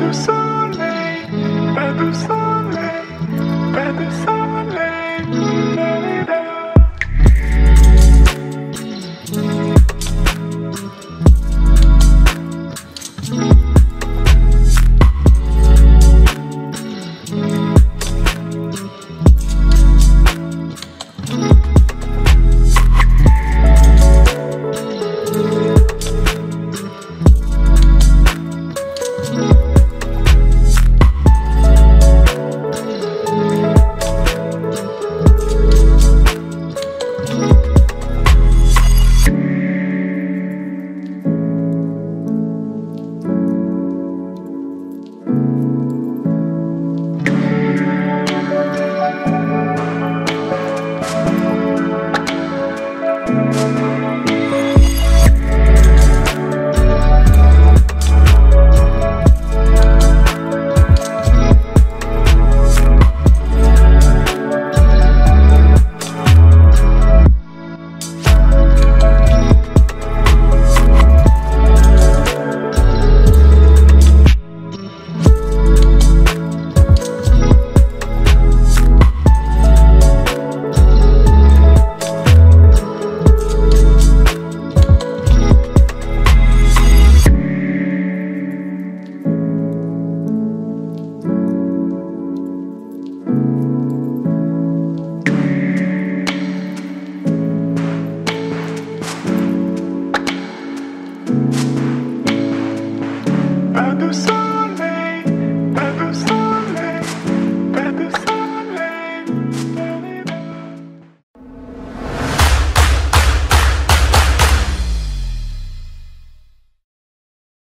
Pas de soleil, pas de soleil, pas de soleil.